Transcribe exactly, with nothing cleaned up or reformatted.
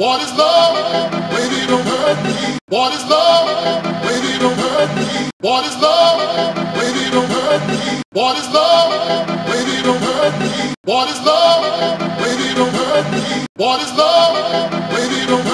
What is love? Baby, don't hurt me. What is love? Baby, don't hurt me. What is love? Baby, don't hurt me. What is love? Baby, don't hurt me. What is love? Baby, don't hurt me. What is love? Baby, don't hurt me.